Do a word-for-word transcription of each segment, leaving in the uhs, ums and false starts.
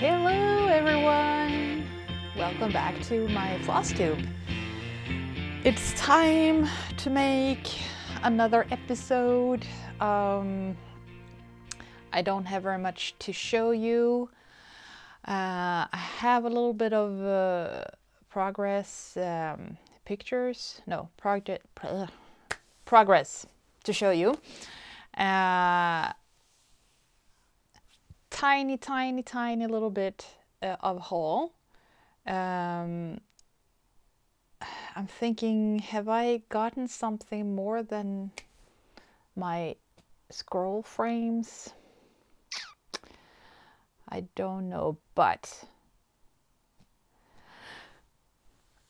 Hello everyone! Welcome back to my FlossTube. It's time to make another episode. Um, I don't have very much to show you. Uh, I have a little bit of uh, progress um, pictures, no, project, uh, progress to show you. Uh, tiny tiny tiny little bit uh, of haul. um, I'm thinking, have I gotten something more than my scroll frames? I don't know, but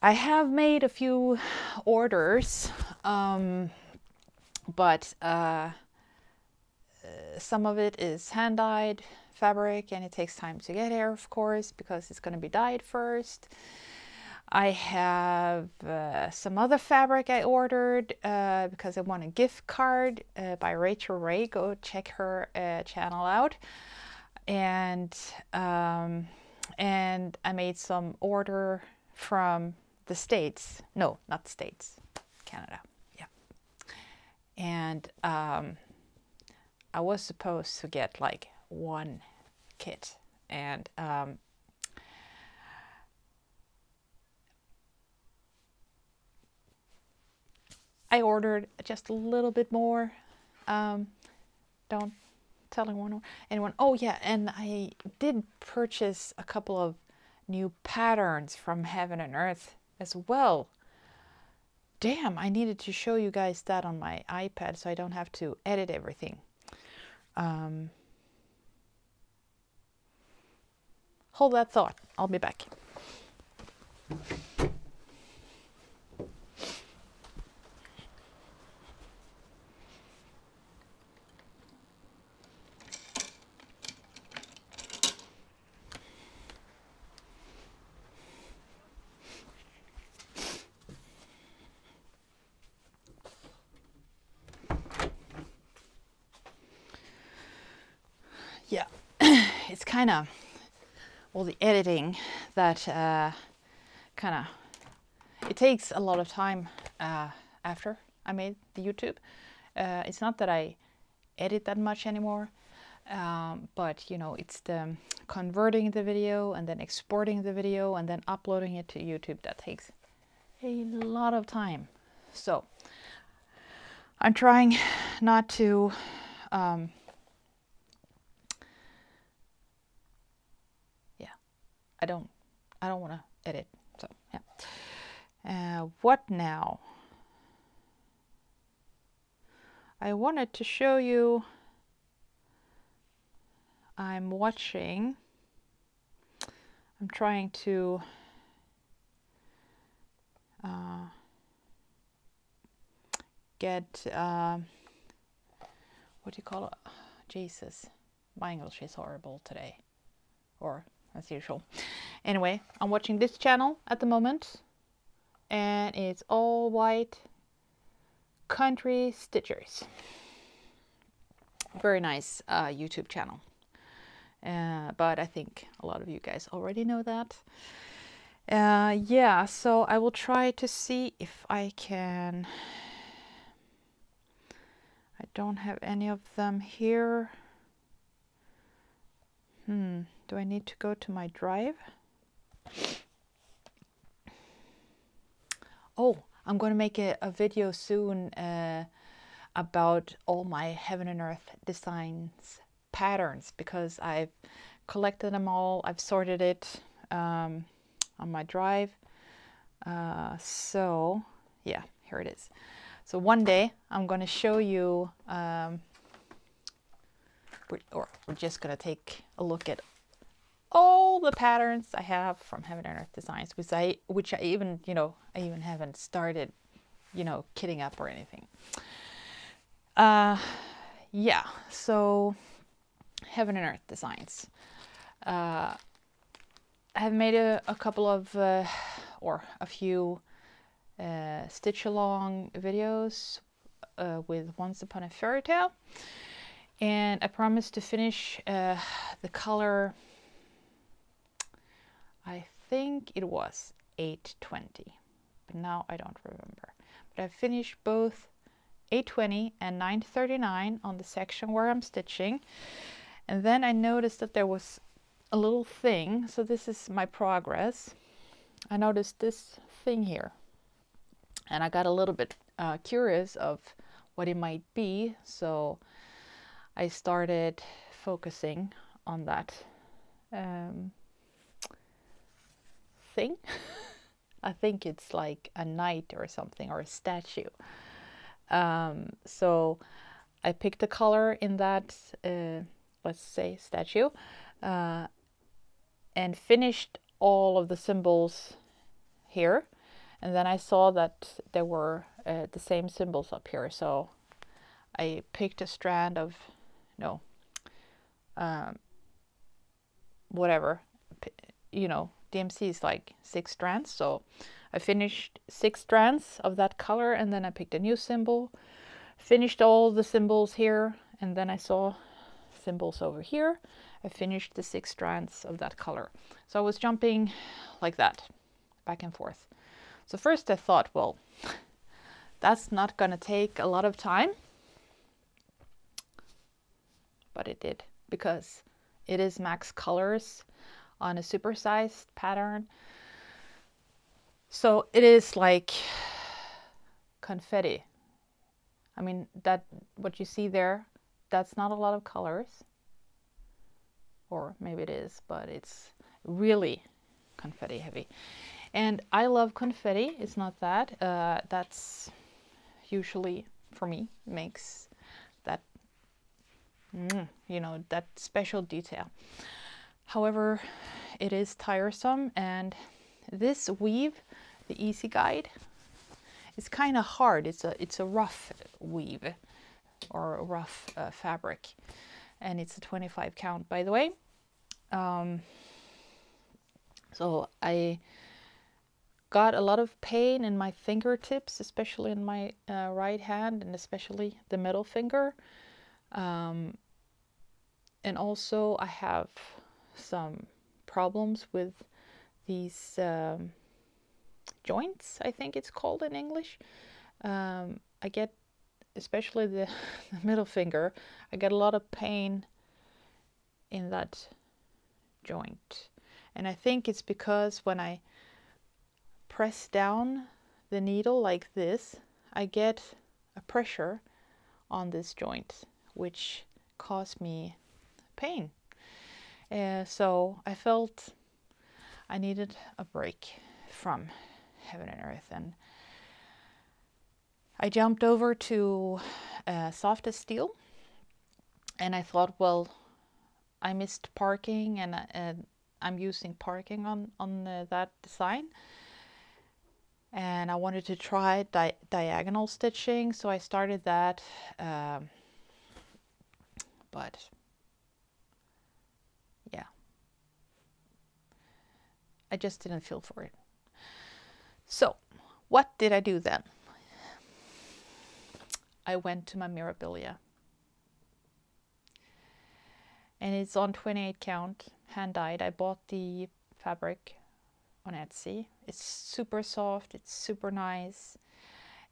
I have made a few orders, um, but uh, some of it is hand-dyed fabric and it takes time to get here, of course, because it's going to be dyed first. I have uh, some other fabric I ordered uh, because I won a gift card uh, by Rachel Ray. Go check her uh, channel out. And um, and I made some order from the States. No, not States, Canada. Yeah. And um, I was supposed to get like one kit, and um, I ordered just a little bit more. Um, don't tell anyone, anyone. Oh yeah, and I did purchase a couple of new patterns from Heaven and Earth as well. Damn, I needed to show you guys that on my iPad so I don't have to edit everything. Um, hold that thought. I'll be back. Kind of all the editing that uh, kind of, it takes a lot of time uh, after I made the YouTube. Uh, it's not that I edit that much anymore, um, but you know, it's the converting the video and then exporting the video and then uploading it to YouTube that takes a lot of time. So I'm trying not to um, I don't, I don't want to edit, so yeah. Uh, what now? I wanted to show you, I'm watching, I'm trying to uh, get, uh, what do you call it? Jesus, my English is horrible today, or as usual. Anyway, I'm watching this channel at the moment, and it's all white country stitchers. Very nice uh, YouTube channel, uh, but I think a lot of you guys already know that. Uh, yeah, so I will try to see if I can. I don't have any of them here. Hmm. Do I need to go to my drive? Oh, I'm going to make a, a video soon uh, about all my Heaven and Earth Designs patterns, because I've collected them all. I've sorted it um, on my drive. Uh, so yeah, here it is. So one day I'm going to show you, um, we're, or we're just going to take a look at all the patterns I have from Heaven and Earth Designs, which I, which I even, you know, I even haven't started, you know, kitting up or anything. Uh, yeah, so Heaven and Earth Designs. Uh, I have made a, a couple of, uh, or a few uh, stitch-along videos uh, with Once Upon a Fairy Tale. And I promised to finish uh, the color I think it was eight twenty, but now I don't remember. But I finished both eight twenty and nine thirty-nine on the section where I'm stitching. And then I noticed that there was a little thing. So this is my progress. I noticed this thing here, and I got a little bit uh, curious of what it might be. So I started focusing on that um, thing. I think it's like a knight or something, or a statue. Um, so I picked a color in that, uh, let's say, statue, uh, and finished all of the symbols here. And then I saw that there were uh, the same symbols up here. So I picked a strand of, no, um, whatever, you know, D M C is like six strands. So I finished six strands of that color, and then I picked a new symbol, finished all the symbols here, and then I saw symbols over here. I finished the six strands of that color. So I was jumping like that, back and forth. So first I thought, well, that's not gonna take a lot of time, but it did, because it is max colors on a supersized pattern. So it is like confetti. I mean, that what you see there, that's not a lot of colors, or maybe it is, but it's really confetti heavy. And I love confetti. It's not that. Uh, that's usually, for me, makes that, you know, that special detail. However, it is tiresome, and this weave, the Easy Guide, is kind of hard. It's a it's a rough weave, or a rough uh, fabric, and it's a twenty-five count, by the way. Um, so I got a lot of pain in my fingertips, especially in my uh, right hand, and especially the middle finger. Um, and also I have some problems with these um, joints, I think it's called in English. Um, I get, especially the, the middle finger, I get a lot of pain in that joint. And I think it's because when I press down the needle like this, I get a pressure on this joint, which caused me pain. Uh, so I felt I needed a break from Heaven and Earth, and I jumped over to uh, Softest Steel, and I thought, well, I missed parking, and uh, I'm using parking on, on uh, that design, and I wanted to try di diagonal stitching, so I started that, um, but yeah, I just didn't feel for it. So what did I do then? I went to my Mirabilia, and it's on twenty-eight count, hand dyed. I bought the fabric on Etsy. It's super soft, it's super nice,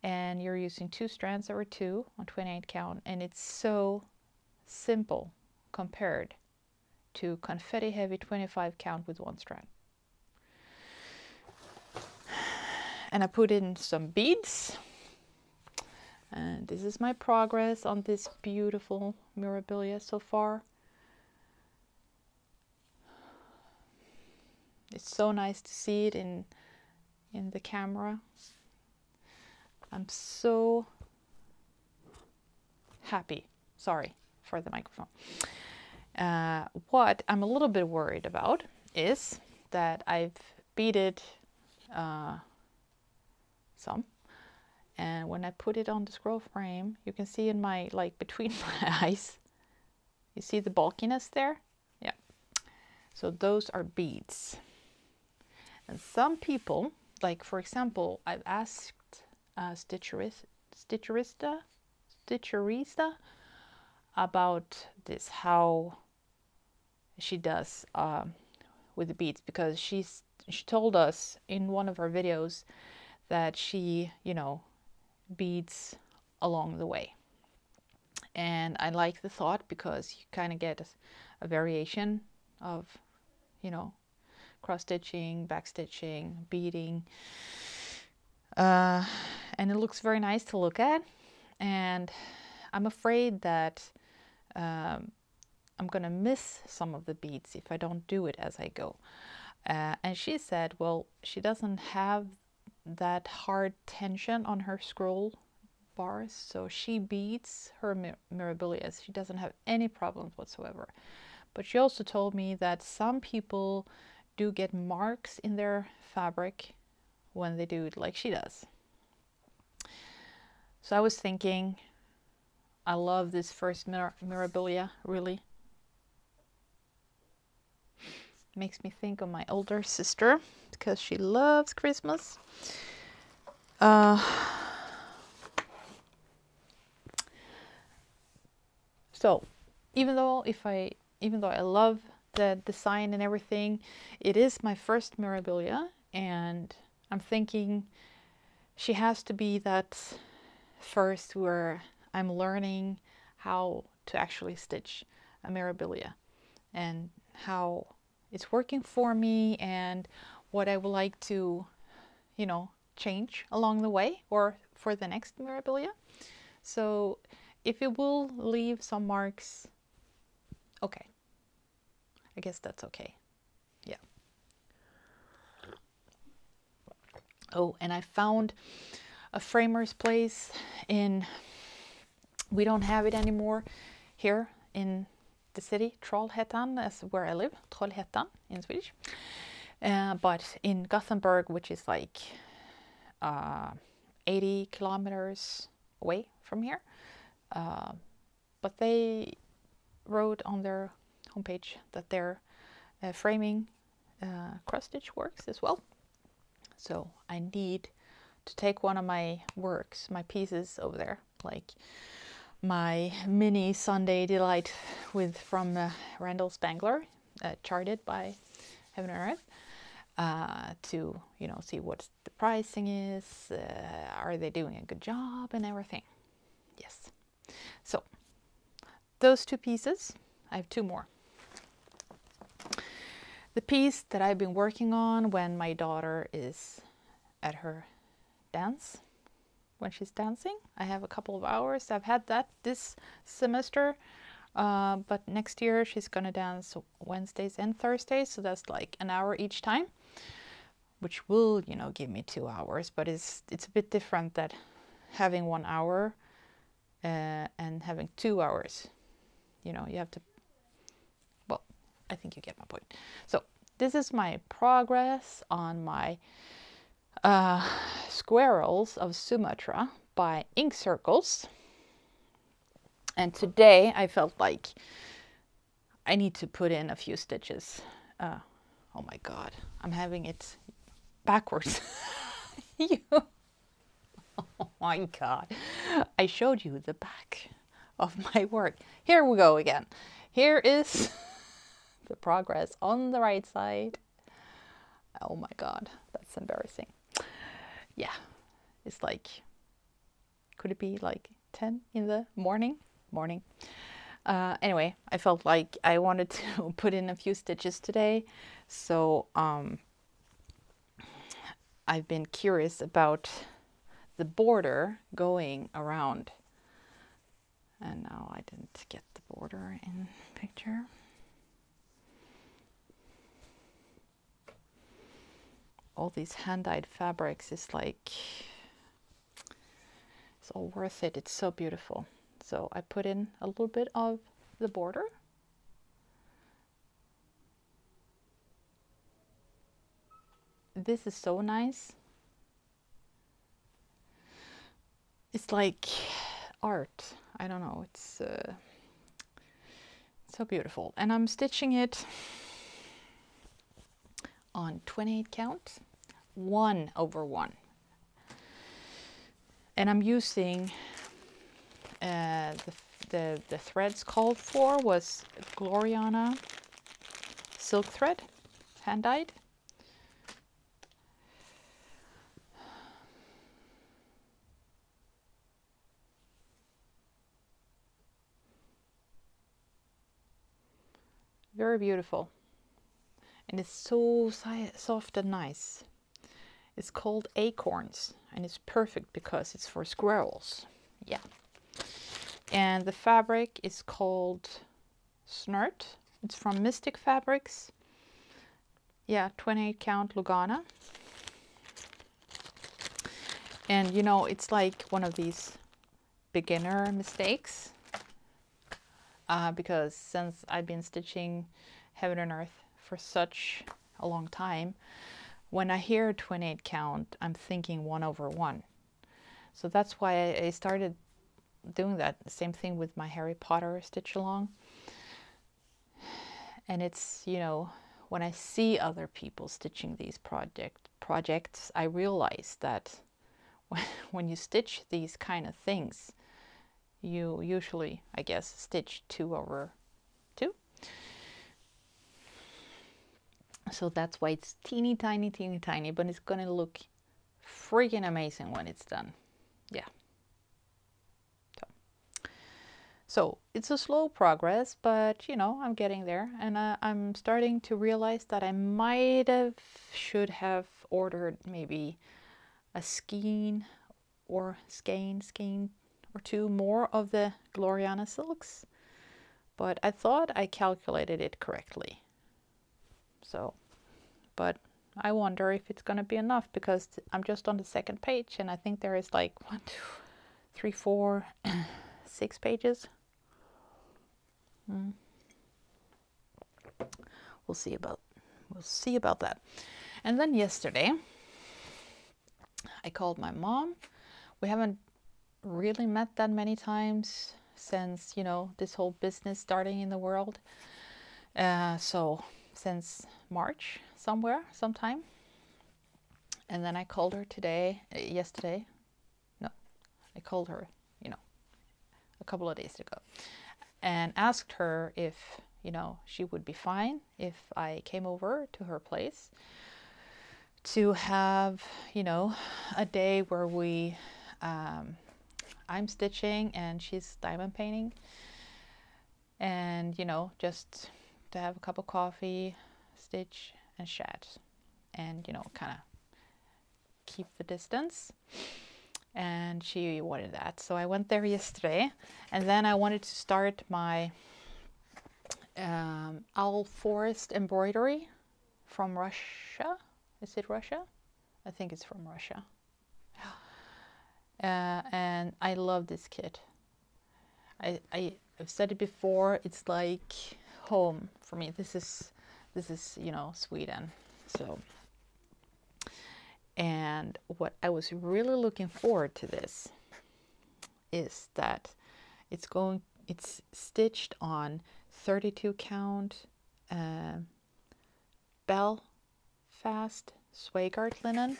and you're using two strands over two on twenty-eight count, and it's so simple compared to confetti heavy twenty-five count with one strand. And I put in some beads, and this is my progress on this beautiful Mirabilia so far. It's so nice to see it in in the camera. I'm so happy. Sorry for the microphone. Uh, what I'm a little bit worried about is that I've beaded uh, some, and when I put it on the scroll frame, you can see in my, like, between my eyes, you see the bulkiness there? Yeah. So those are beads. And some people, like, for example, I've asked uh, Stitcherista, Stitcherista, Stitcherista about this, how she does um, with the beads, because she's She told us in one of her videos that she, you know, beads along the way. And I like the thought because you kind of get a, a variation of, you know, cross-stitching, back-stitching, beading. Uh, and it looks very nice to look at. And I'm afraid that um, I'm going to miss some of the beads if I don't do it as I go. Uh, and she said, well, she doesn't have that hard tension on her scroll bars, so she beads her mir Mirabilias. She doesn't have any problems whatsoever. But she also told me that some people do get marks in their fabric when they do it like she does. So I was thinking, I love this first Mir Mirabilia, really. Makes me think of my older sister, because she loves Christmas. Uh, so, even though if I, even though I love the design and everything, it is my first Mirabilia, and I'm thinking she has to be that first where I'm learning how to actually stitch a Mirabilia and how it's working for me and what I would like to, you know, change along the way or for the next Mirabilia. So if it will leave some marks, okay. I guess that's okay. Yeah. Oh, and I found a framer's place in, we don't have it anymore here in the city, Trollhättan, as where I live, Trollhättan in Swedish, uh, but in Gothenburg, which is like uh, eighty kilometers away from here, uh, but they wrote on their homepage that their uh, framing uh, cross stitch works as well. So I need to take one of my works, my pieces over there, like my mini Sunday delight with from uh, Randall Spangler, uh, charted by Heaven and Earth, uh, to, you know, see what the pricing is, uh, are they doing a good job and everything. Yes. So those two pieces, I have two more. The piece that I've been working on when my daughter is at her dance, when she's dancing. I have a couple of hours. I've had that this semester, uh, but next year she's gonna dance Wednesdays and Thursdays, so that's like an hour each time, which will, you know, give me two hours, but it's, it's a bit different that having one hour uh, and having two hours, you know, you have to, well, I think you get my point. So this is my progress on my Uh, Squirrels of Sumatra by Ink Circles, and today I felt like I need to put in a few stitches. Uh, oh my god, I'm having it backwards. You. Oh my god, I showed you the back of my work. Here we go again. Here is the progress on the right side. Oh my god, that's embarrassing. Yeah, it's like, could it be like ten in the morning? Morning. Uh, anyway, I felt like I wanted to put in a few stitches today. So um, I've been curious about the border going around. And now I didn't get the border in the picture. All these hand-dyed fabrics is like, it's all worth it. It's so beautiful. So I put in a little bit of the border. This is so nice. It's like art. I don't know. It's uh, so beautiful. And I'm stitching it on twenty-eight count, one over one. And I'm using uh, the, the, the threads called for was Gloriana silk thread, hand-dyed, Very beautiful. And it's so si soft and nice. It's called Acorns, and it's perfect because it's for squirrels. Yeah. And the fabric is called Snert. It's from Mystic Fabrics. Yeah, twenty-eight count Lugana. And you know, it's like one of these beginner mistakes. Uh, because since I've been stitching Heaven and Earth for such a long time, when I hear twenty-eight count, I'm thinking one over one. So that's why I started doing that. Same thing with my Harry Potter stitch along. And it's, you know, when I see other people stitching these project projects, I realize that when, when you stitch these kind of things, you usually, I guess, stitch two over two. So that's why it's teeny tiny, teeny tiny, but it's gonna look freaking amazing when it's done. Yeah. So, so it's a slow progress, but you know, I'm getting there, and uh, I'm starting to realize that I might have, should have ordered maybe a skein or skein, skein, or two more of the Gloriana silks, but I thought I calculated it correctly. So, but I wonder if it's gonna be enough, because I'm just on the second page, and I think there is like one, two, three, four, six pages. Mm. We'll see about we'll see about that. And then yesterday, I called my mom. We haven't really met that many times since, you know, this whole business starting in the world, uh, so since March somewhere sometime. And then I called her today uh, yesterday no I called her you know a couple of days ago and asked her if, you know, she would be fine if I came over to her place to have, you know, a day where we um I'm stitching and she's diamond painting, and you know, just to have a cup of coffee, stitch and chat, and you know, kind of keep the distance. And she wanted that, so I went there yesterday. And then I wanted to start my um, owl forest embroidery from Russia. Is it Russia? I think it's from Russia. Uh, and I love this kit. I, I, I've said it before, it's like home for me. This is, this is, you know, Sweden. So, and what I was really looking forward to this is that it's going, it's stitched on thirty-two count uh, Belfast Swaygard linen.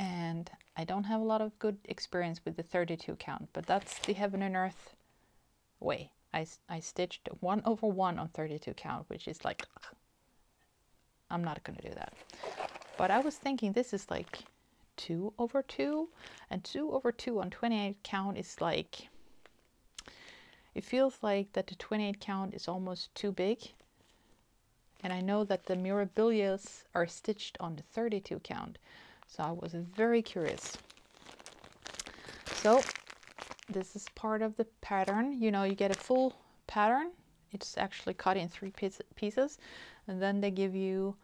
And I don't have a lot of good experience with the thirty-two count, but that's the Heaven and Earth way. I, I stitched one over one on thirty-two count, which is like, I'm not gonna do that. But I was thinking this is like two over two, and two over two on twenty-eight count is like, it feels like that the twenty-eight count is almost too big. And I know that the Mirabilias are stitched on the thirty-two count. So I was very curious. So this is part of the pattern. You know, you get a full pattern. It's actually cut in three piece pieces. And then they give you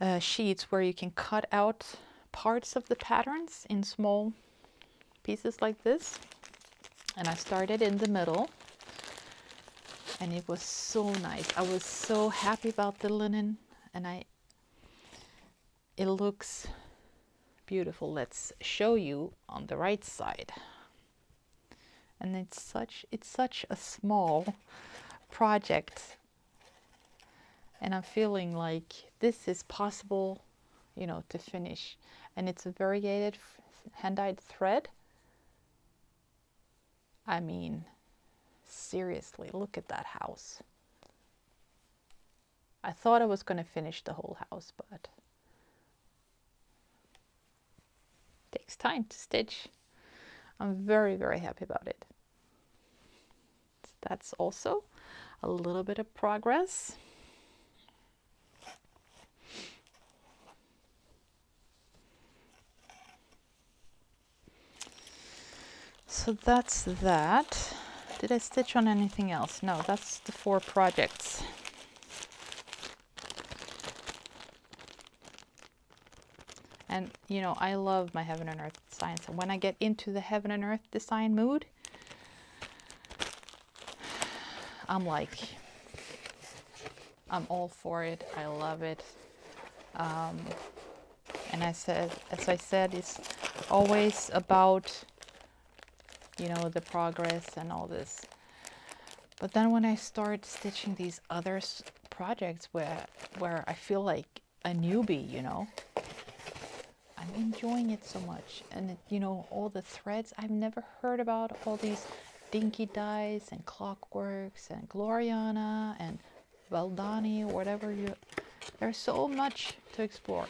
uh, sheets where you can cut out parts of the patterns in small pieces like this. And I started in the middle. And it was so nice. I was so happy about the linen. And I, it looks beautiful. Let's show you on the right side. And it's such it's such a small project, and I'm feeling like this is possible, you know, to finish. And it's a variegated hand-dyed thread. I mean, seriously, look at that house. I thought I was going to finish the whole house, but takes time to stitch. I'm very, very happy about it. It's that's also a little bit of progress. So that's that. Did I stitch on anything else? No, that's the four projects. And you know, I love my Heaven and Earth designs. And when I get into the Heaven and Earth design mood, I'm like, I'm all for it. I love it. Um, and I said, as I said, it's always about, you know, the progress and all this. But then when I start stitching these other projects where where I feel like a newbie, you know, I'm enjoying it so much. And it, you know, all the threads I've never heard about, all these dinky dyes and clockworks and Gloriana and Valdani, whatever you, there's so much to explore.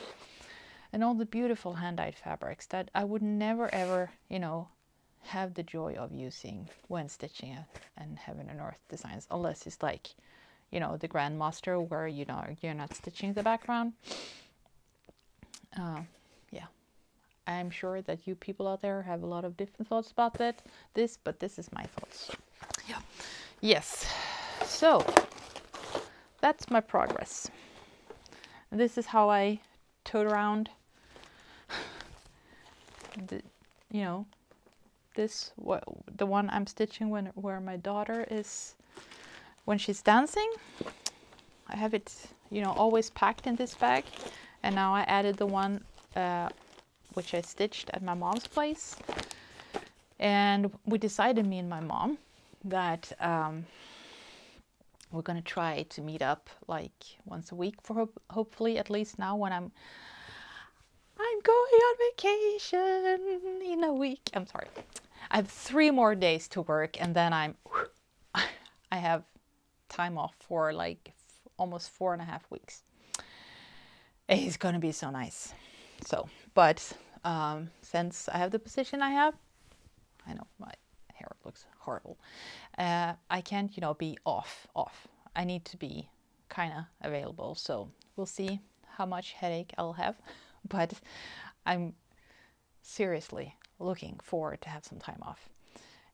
And all the beautiful hand-dyed fabrics that I would never ever, you know, have the joy of using when stitching it and Heaven and Earth designs, unless it's like, you know, the grandmaster where, you know, you're not stitching the background. Uh, yeah, I'm sure that you people out there have a lot of different thoughts about that this, but this is my thoughts. Yeah, yes, so that's my progress. And this is how I tote around the, you know, this, what, the one I'm stitching when where my daughter is, when she's dancing. I have it, you know, always packed in this bag, and now I added the one uh, which I stitched at my mom's place. And we decided, me and my mom, that um, we're gonna try to meet up like once a week for hopefully, at least now when I'm I'm going on vacation in a week. I'm sorry. I have three more days to work, and then I'm, I have time off for like f almost four and a half weeks. It's going to be so nice. So, but um, since I have the position I have, I know my hair looks horrible. Uh, I can't, you know, be off, off. I need to be kind of available. So we'll see how much headache I'll have. But I'm seriously looking forward to have some time off.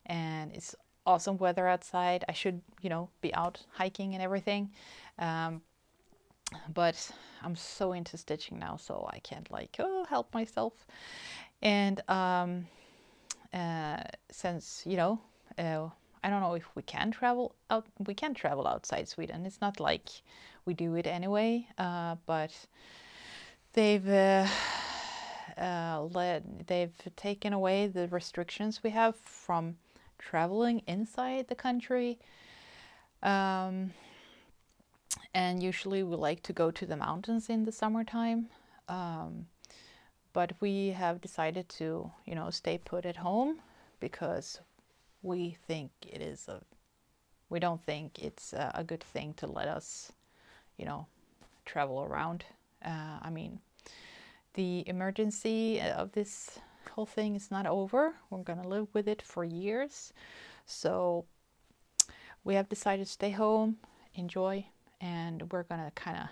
And it's awesome weather outside. I should, you know, be out hiking and everything. Um, but I'm so into stitching now, so I can't like, oh, help myself. And um, uh, since, you know, uh, I don't know if we can travel out. We can travel outside Sweden. It's not like we do it anyway, uh, but They've uh, uh, led, they've taken away the restrictions we have from traveling inside the country. Um, and usually we like to go to the mountains in the summertime. Um, but we have decided to, you know, stay put at home because we think it is a, we don't think it's a good thing to let us, you know, travel around. Uh, I mean, the emergency of this whole thing is not over. We're gonna live with it for years. So we have decided to stay home, enjoy, and we're gonna kind of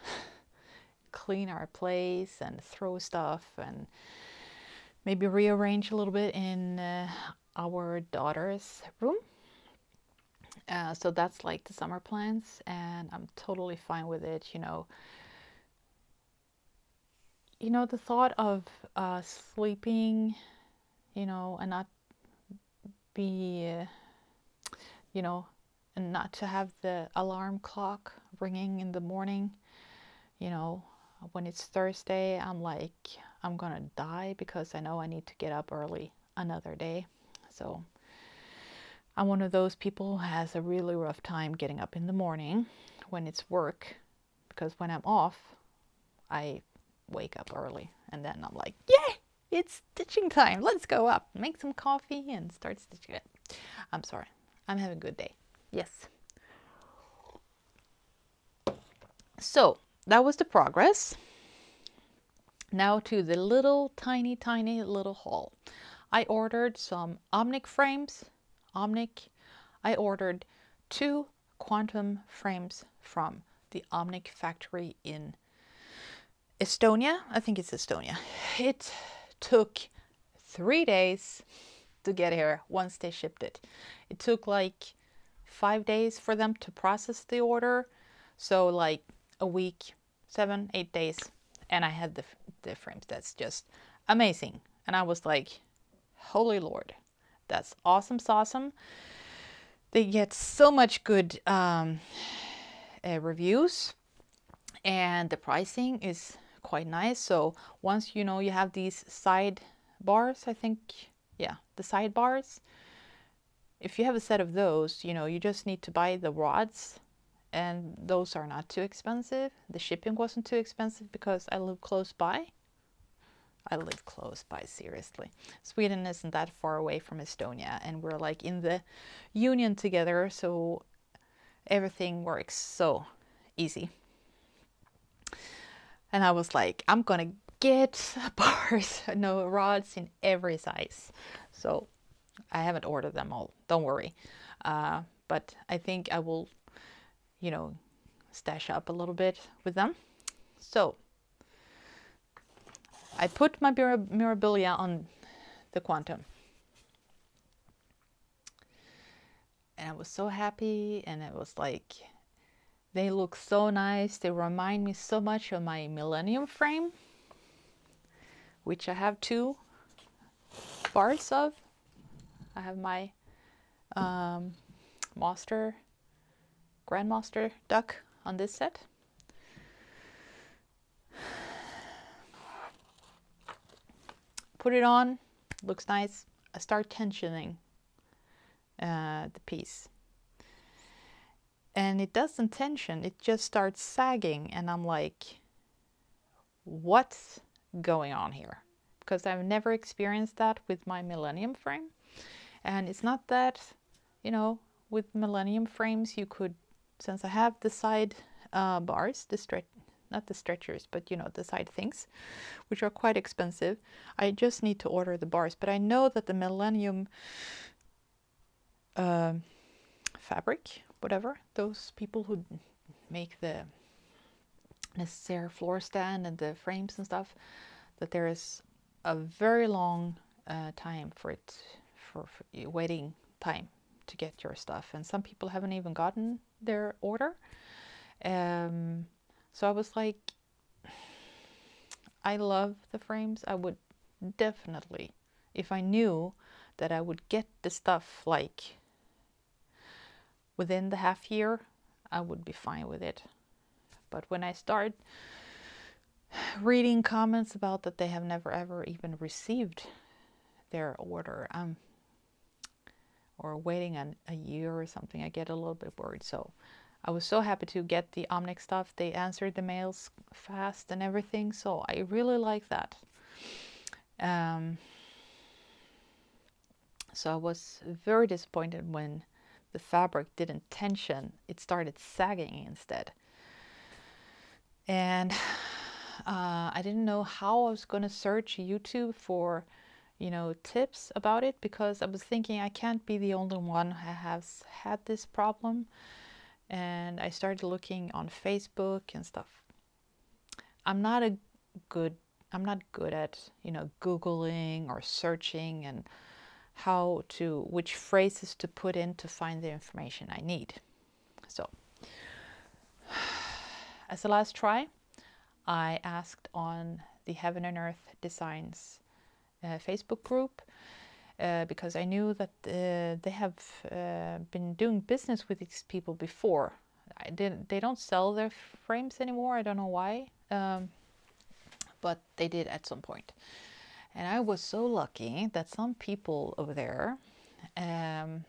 clean our place and throw stuff and maybe rearrange a little bit in uh, our daughter's room. Uh, so that's like the summer plans, and I'm totally fine with it, you know. You know, the thought of uh, sleeping, you know, and not be, uh, you know, and not to have the alarm clock ringing in the morning, you know, when it's Thursday, I'm like, I'm gonna die because I know I need to get up early another day. So I'm one of those people who has a really rough time getting up in the morning when it's work, because when I'm off, I wake up early, and then I'm like, yeah, it's stitching time, let's go up, make some coffee and start stitching it. I'm sorry, I'm having a good day. Yes, so that was the progress. Now to the little tiny tiny little haul. I ordered some Omnic frames. Omnic I ordered two Quantum frames from the Omnic factory in Estonia. I think it's Estonia. It took three days to get here once they shipped it. It took like five days for them to process the order. So like a week, seven, eight days. And I had the, the frames. That's just amazing. And I was like, holy Lord, that's awesome, awesome. They get so much good um, uh, reviews, and the pricing is quite nice. So once you know you have these side bars, I think, yeah, the side bars. If you have a set of those, you know, you just need to buy the rods, and those are not too expensive. The shipping wasn't too expensive because I live close by. I live close by, seriously. Sweden isn't that far away from Estonia, and we're like in the union together, so everything works so easy. And I was like, I'm gonna get bars, no rods in every size. So I haven't ordered them all, don't worry. Uh, but I think I will, you know, stash up a little bit with them. So I put my Mirabilia on the Quantum, and I was so happy, and it was like, they look so nice. They remind me so much of my Millennium frame, which I have two bars of. I have my um, Master, Grandmaster duck on this set. Put it on, looks nice. I start tensioning uh, the piece, and it doesn't tension, it just starts sagging, and I'm like, what's going on here? Because I've never experienced that with my Millennium frame. And it's not that, you know, with Millennium frames you could, since I have the side uh, bars, the stretch, not the stretchers, but you know, the side things, which are quite expensive. I just need to order the bars, but I know that the Millennium uh, fabric, whatever, those people who make the necessaire floor stand and the frames and stuff, that there is a very long uh, time for it, for, for waiting time to get your stuff. And some people haven't even gotten their order. Um, So I was like, I love the frames. I would definitely, if I knew that I would get the stuff like within the half year, I would be fine with it. But when I start reading comments about that they have never ever even received their order, um, or waiting an, a year or something, I get a little bit worried. So I was so happy to get the Omnic stuff. They answered the mails fast and everything, so I really like that. Um, so I was very disappointed when the fabric didn't tension. It started sagging instead. And uh, I didn't know how I was going to search YouTube for, you know, tips about it, because I was thinking I can't be the only one who has had this problem. And I started looking on Facebook and stuff. I'm not a good, I'm not good at, you know, Googling or searching and how to, which phrases to put in to find the information I need. So as a last try, I asked on the Heaven and Earth Designs uh, Facebook group, Uh, because I knew that uh, they have uh, been doing business with these people before. I didn't, they don't sell their frames anymore. I don't know why, um, but they did at some point. And I was so lucky that some people over there um,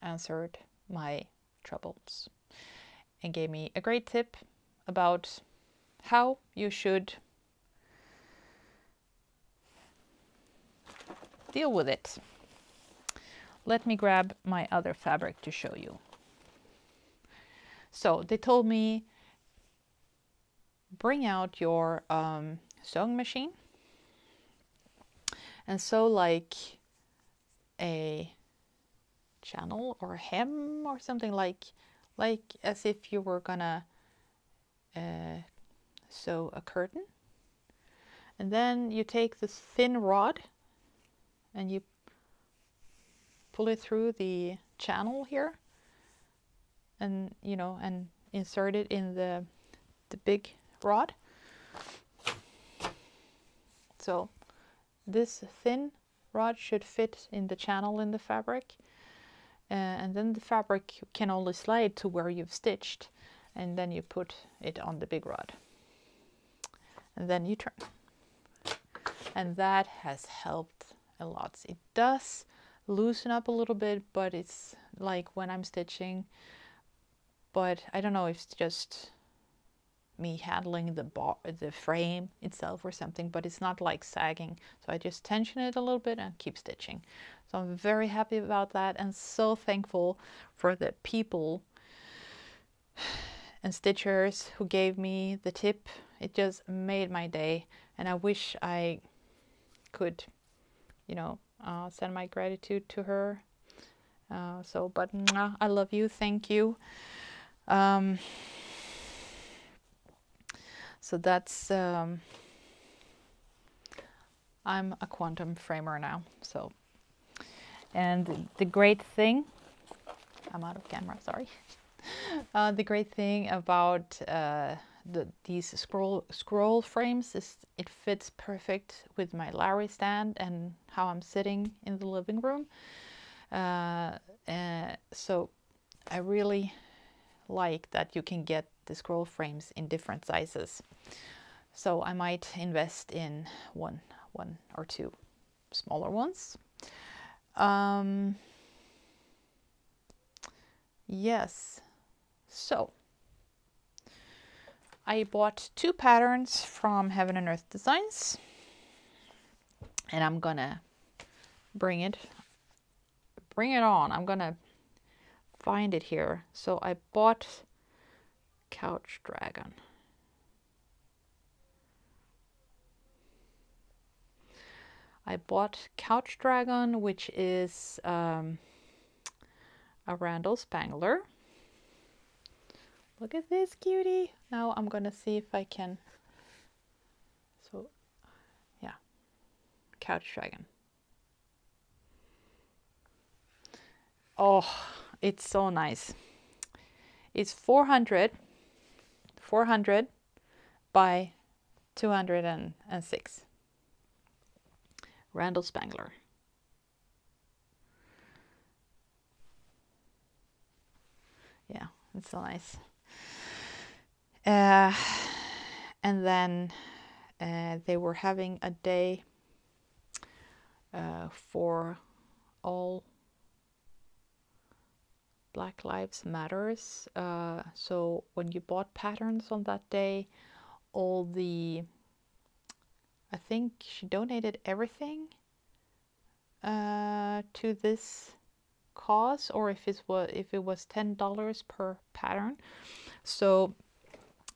answered my troubles and gave me a great tip about how you should deal with it. Let me grab my other fabric to show you. So they told me, bring out your um, sewing machine and sew like a channel or hem or something, like like as if you were gonna uh, sew a curtain. And then you take this thin rod and you pull it through the channel here, and you know, and insert it in the the big rod. So this thin rod should fit in the channel in the fabric, uh, and then the fabric can only slide to where you've stitched, and then you put it on the big rod and then you turn. And that has helped a lot. It does loosen up a little bit, but it's like when I'm stitching, but I don't know if it's just me handling the bar, the frame itself or something, but it's not like sagging. So I just tension it a little bit and keep stitching. So I'm very happy about that, and so thankful for the people and stitchers who gave me the tip. It just made my day, and I wish I could, you know, uh, send my gratitude to her. Uh, so, but mwah, I love you. Thank you. Um, So that's, um, I'm a Quantum framer now, so. And the great thing, I'm out of camera, sorry. Uh, the great thing about uh, the, these scroll, scroll frames is it fits perfect with my Larry stand and how I'm sitting in the living room. Uh, uh, so I really like that you can get the scroll frames in different sizes, so I might invest in one one or two smaller ones. Um, yes, so I bought two patterns from Heaven and Earth Designs, and I'm gonna bring it bring it on. I'm gonna find it here. So I bought Couch Dragon, I bought Couch Dragon, which is um, a Randall Spangler. Look at this cutie. Now I'm gonna see if I can, so yeah, Couch Dragon. Oh, it's so nice. It's four hundred by two hundred six. Randall Spangler. Yeah, it's so nice. Uh, and then uh, they were having a day uh, for all Black Lives Matters. Uh, so when you bought patterns on that day, all the, I think she donated everything uh, to this cause, or if it was if it was ten dollars per pattern. So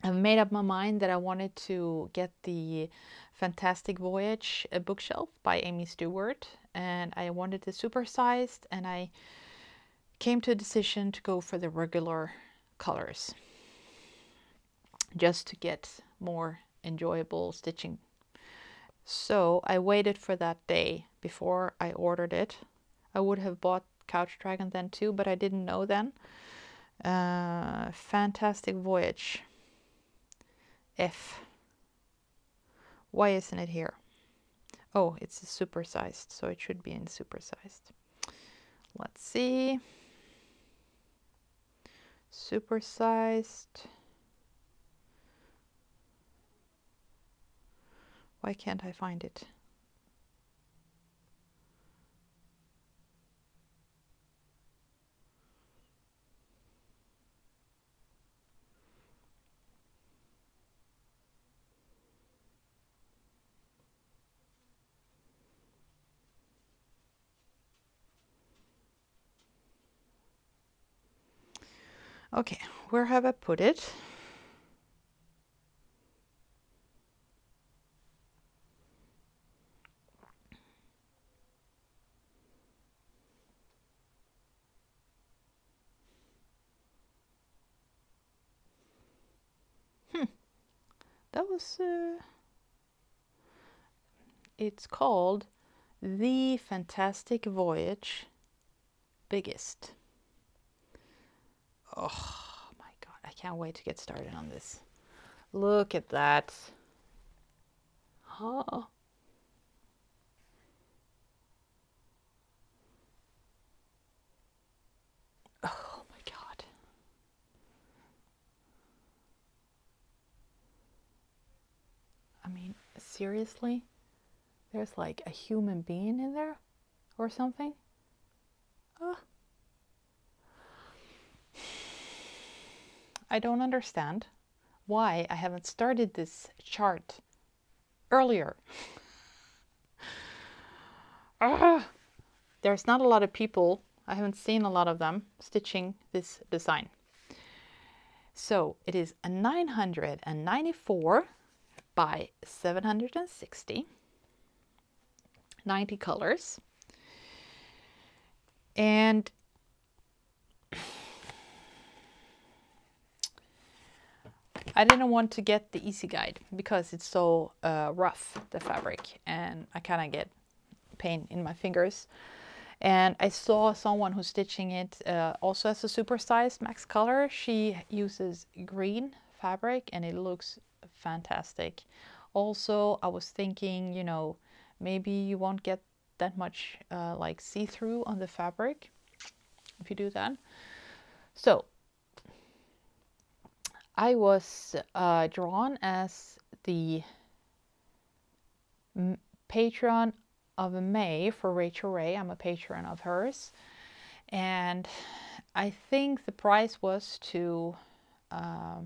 I've made up my mind that I wanted to get the Fantastic Voyage bookshelf by Amy Stewart, and I wanted it supersized, and I came to a decision to go for the regular colors just to get more enjoyable stitching. So I waited for that day before I ordered it. I would have bought Couch Dragon then too, but I didn't know then. Uh, Fantastic Voyage F. Why isn't it here? Oh, it's supersized, so it should be in supersized. Let's see. Supersized. Why can't I find it? Okay, where have I put it? that was uh, it's called The Fantastic Voyage Biggest. Oh my god, I can't wait to get started on this. Look at that. Oh. Oh my god. I mean, seriously? There's like a human being in there or something? Oh. I don't understand why I haven't started this chart earlier. uh, there's not a lot of people, I haven't seen a lot of them stitching this design. So it is a nine hundred ninety-four by seven hundred sixty, ninety colors, and I didn't want to get the easy guide because it's so uh, rough, the fabric, and I kind of get pain in my fingers. And I saw someone who's stitching it uh, also as a supersized max color. She uses green fabric and it looks fantastic. Also, I was thinking, you know, maybe you won't get that much uh, like see-through on the fabric if you do that. So I was uh, drawn as the M patron of May for Rachel Ray. I'm a patron of hers. And I think the prize was to uh,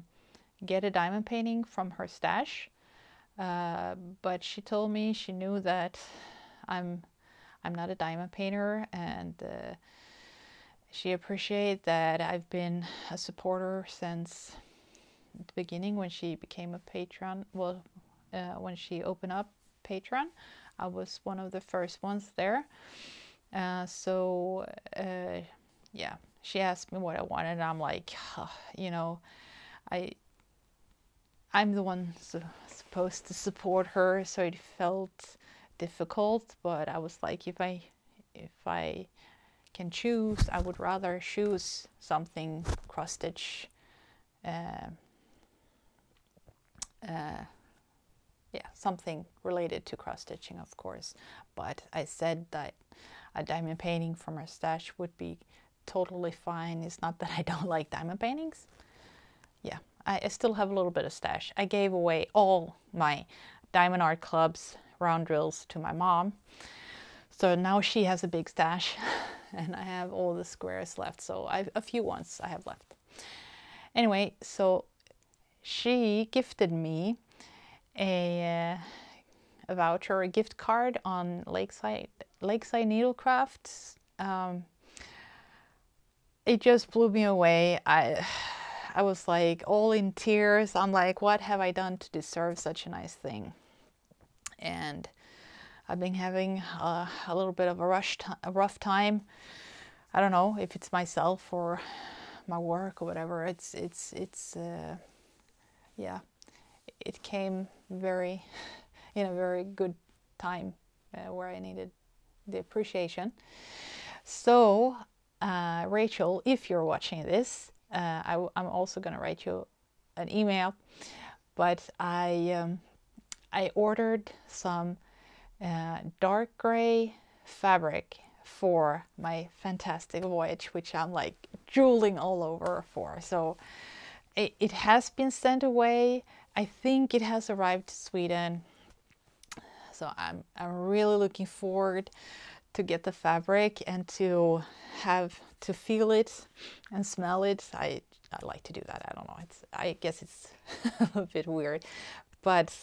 get a diamond painting from her stash. Uh, but she told me she knew that I'm, I'm not a diamond painter, and uh, she appreciated that I've been a supporter since the beginning when she became a patron. Well, uh, when she opened up Patreon, I was one of the first ones there. Uh, so uh, yeah, she asked me what I wanted, and I'm like, oh, you know, I I'm the one so, supposed to support her, so it felt difficult. But I was like, if I if I can choose, I would rather choose something cross stitch. Uh, uh, yeah, something related to cross-stitching, of course, but I said that a diamond painting from her stash would be totally fine. It's not that I don't like diamond paintings. Yeah, I, I still have a little bit of stash. I gave away all my diamond art clubs, round drills to my mom, so now she has a big stash and I have all the squares left, so I have a few ones I have left. Anyway, so she gifted me a, a voucher, a gift card on Lakeside Lakeside Needlecrafts. Um, it just blew me away. I I was like all in tears. I'm like, what have I done to deserve such a nice thing? And I've been having a, a little bit of a rush, a rough time. I don't know if it's myself or my work or whatever. It's it's it's uh, yeah, it came very in a very good time uh, where I needed the appreciation. So uh, Rachel, if you're watching this, uh, I, I'm also gonna write you an email. But I um, I ordered some uh, dark gray fabric for my Fantastic Voyage, which I'm like drooling all over for. So it, it has been sent away. I think it has arrived to Sweden. So I'm, I'm really looking forward to get the fabric and to have to feel it and smell it. I, I like to do that. I don't know. It's, I guess it's a bit weird, but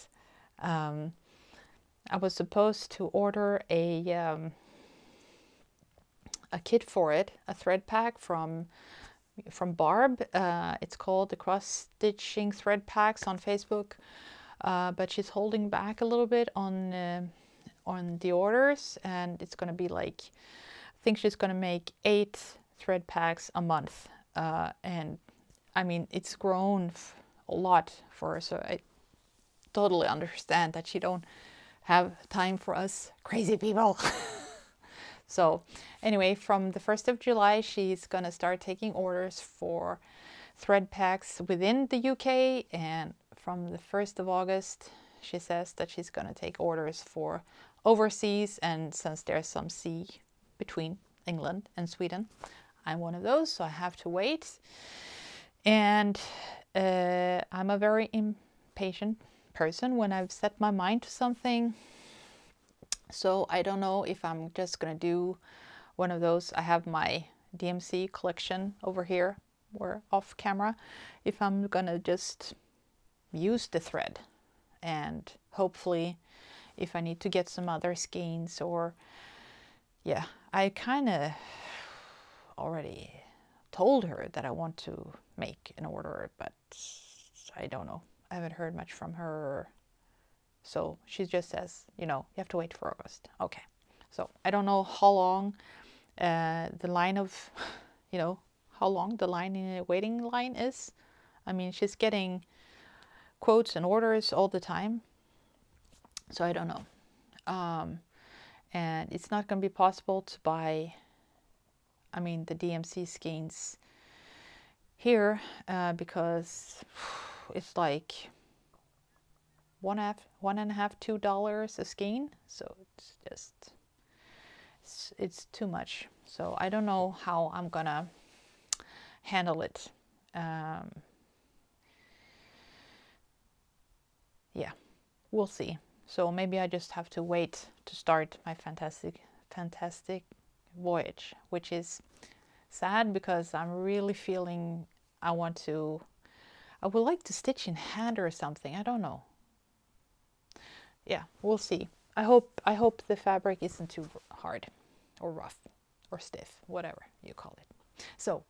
um, I was supposed to order a um, a kit for it, a thread pack from from Barb. Uh, it's called the Cross Stitching Thread Packs on Facebook, uh, but she's holding back a little bit on uh, on the orders, and it's going to be like, I think she's going to make eight thread packs a month, uh, and I mean it's grown a lot for her, so I totally understand that she don't have time for us crazy people. So anyway, from the first of July, she's gonna start taking orders for thread packs within the U K, and from the first of August, she says that she's gonna take orders for overseas, and since there's some sea between England and Sweden, I'm one of those, so I have to wait. And uh, I'm a very impatient person when I've set my mind to something. So I don't know if I'm just gonna do one of those. I have my D M C collection over here, we're off camera, if I'm gonna just use the thread, and hopefully if I need to get some other skeins or, yeah, I kind of already told her that I want to make an order, but I don't know. I haven't heard much from her. So she just says, you know, you have to wait for August. Okay. So I don't know how long uh, the line of, you know, how long the line in the waiting line is. I mean, she's getting quotes and orders all the time. So I don't know. Um, and it's not going to be possible to buy, I mean, the D M C skeins here uh, because it's like... One half, one and a half, two dollars a skein, so it's just it's, it's too much. So I don't know how I'm gonna handle it. Um, yeah, we'll see. So maybe I just have to wait to start my fantastic, fantastic voyage, which is sad because I'm really feeling I want to. I would like to stitch in hand or something. I don't know. Yeah, we'll see. I hope I hope the fabric isn't too hard or rough or stiff, whatever you call it. So,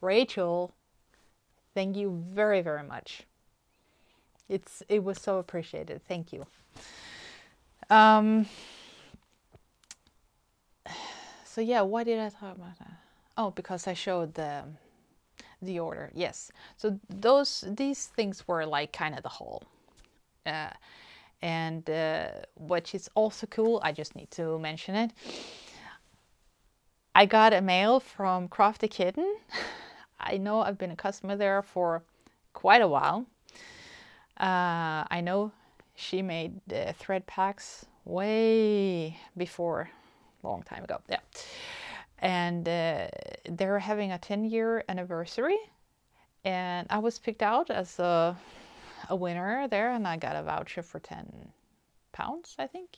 Rachel, thank you very, very much. It's it was so appreciated. Thank you. Um So yeah, why did I talk about that? Oh, because I showed the the order. Yes. So those these things were like kind of the haul. Uh And uh, which is also cool, I just need to mention it. I got a mail from Crafty Kitten. I know I've been a customer there for quite a while. Uh, I know she made uh, thread packs way before, long time ago, yeah. And uh, they're having a ten year anniversary. And I was picked out as a... a winner there, and I got a voucher for ten pounds, I think.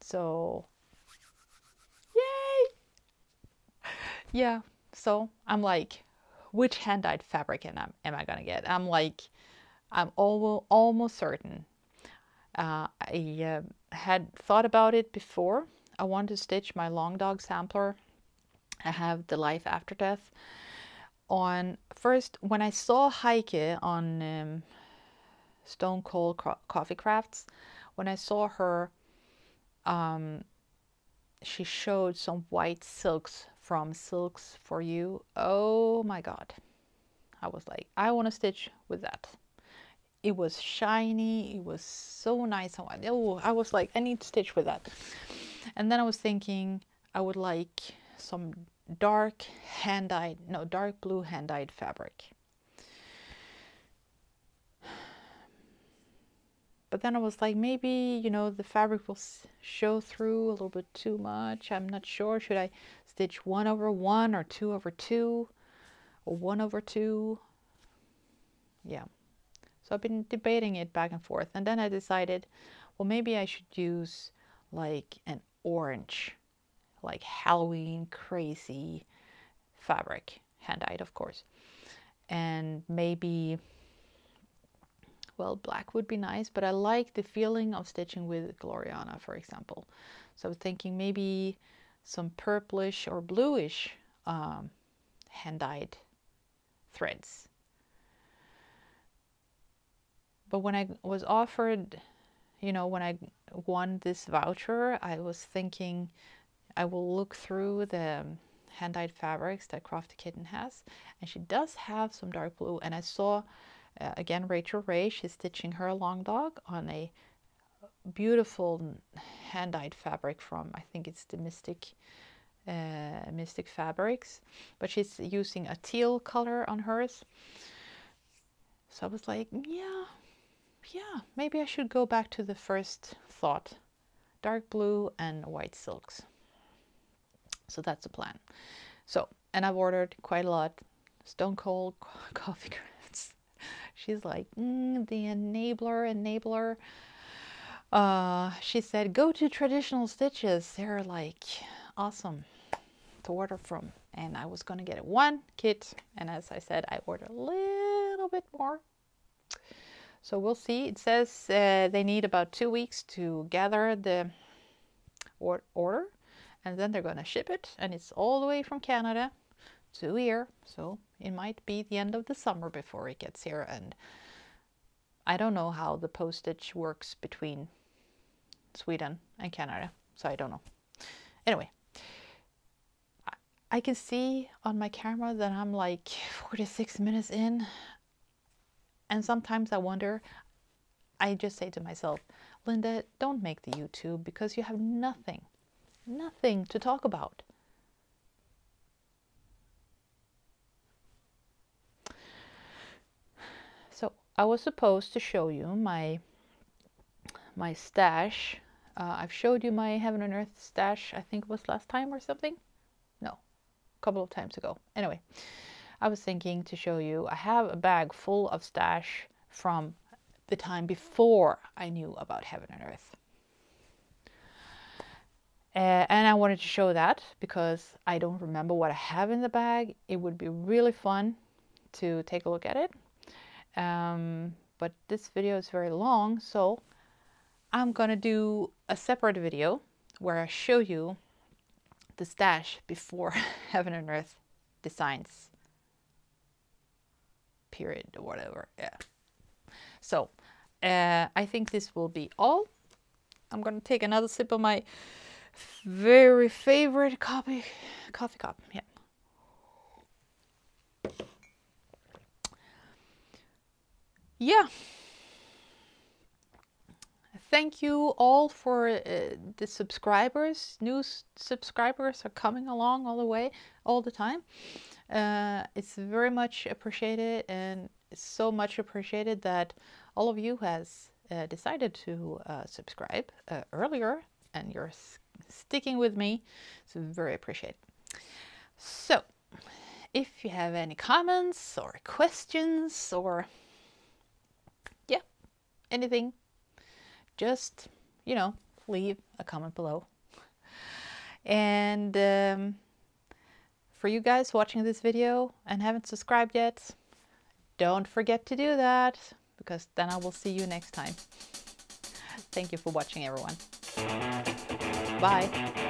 So yay! Yeah, so I'm like, which hand dyed fabric am I, am I gonna get? I'm like, I'm all, almost certain. Uh, I uh, had thought about it before. I want to stitch my long dog sampler. I have the Life After Death on first. When I saw Heike on um, Stone Cold Coffee Crafts, when I saw her, um, she showed some white silks from Silks for You. Oh my god, I was like, I want to stitch with that. It was shiny, it was so nice. Oh, I was like, I need to stitch with that. And then I was thinking I would like some dark hand dyed, no, dark blue hand dyed fabric. But then I was like, maybe, you know, the fabric will show through a little bit too much. I'm not sure. Should I stitch one over one or two over two or one over two? Yeah. So I've been debating it back and forth. And then I decided, well, maybe I should use like an orange, like Halloween crazy fabric, hand-dyed, of course. And maybe... well, black would be nice, but I like the feeling of stitching with Gloriana, for example. So I was thinking maybe some purplish or bluish um, hand-dyed threads. But when I was offered, you know, when I won this voucher, I was thinking I will look through the hand-dyed fabrics that Crafty Kitten has, and she does have some dark blue, and I saw Uh, again, Rachel Ray, she's stitching her long dog on a beautiful hand-dyed fabric from, I think it's the Mystic uh, Mystic Fabrics, but she's using a teal color on hers. So I was like, yeah, yeah, maybe I should go back to the first thought, dark blue and white silks. So that's the plan. So, and I've ordered quite a lot. Stone Cold Coffee Crafts. She's like, mm, the enabler, enabler. Uh, she said, go to Traditional Stitches. They're like awesome to order from. And I was going to get one kit. And as I said, I ordered a little bit more. So we'll see. It says uh, they need about two weeks to gather the or order. And then they're going to ship it. And it's all the way from Canada to here. So it might be the end of the summer before it gets here. And I don't know how the postage works between Sweden and Canada, so I don't know. Anyway, I can see on my camera that I'm like forty-six minutes in, and sometimes I wonder, I just say to myself, Linda, don't make the YouTube because you have nothing, nothing to talk about. I was supposed to show you my my stash. Uh, I've showed you my Heaven and Earth stash, I think it was last time or something. No, a couple of times ago. Anyway, I was thinking to show you, I have a bag full of stash from the time before I knew about Heaven and Earth. Uh, and I wanted to show that because I don't remember what I have in the bag. It would be really fun to take a look at it. Um, but this video is very long, so I'm gonna do a separate video where I show you the stash before Heaven and Earth Designs period or whatever. Yeah. So uh, I think this will be all. I'm gonna take another sip of my very favorite coffee coffee cup. Yeah. Yeah, thank you all for uh, the subscribers. New subscribers are coming along all the way, all the time. Uh, it's very much appreciated, and it's so much appreciated that all of you has uh, decided to uh, subscribe uh, earlier, and you're s sticking with me. It's very appreciated. So, if you have any comments or questions or anything, just, you know, leave a comment below. And um, for you guys watching this video and haven't subscribed yet, don't forget to do that, because then I will see you next time. Thank you for watching, everyone. Bye.